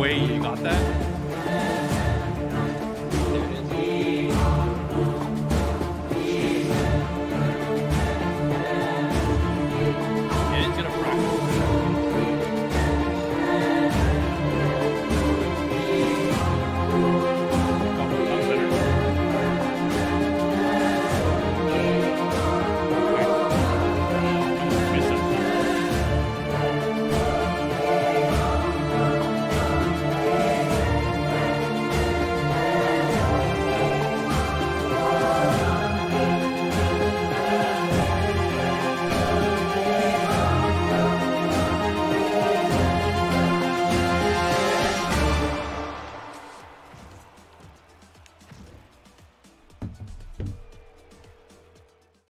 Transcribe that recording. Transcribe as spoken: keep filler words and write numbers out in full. way you got that?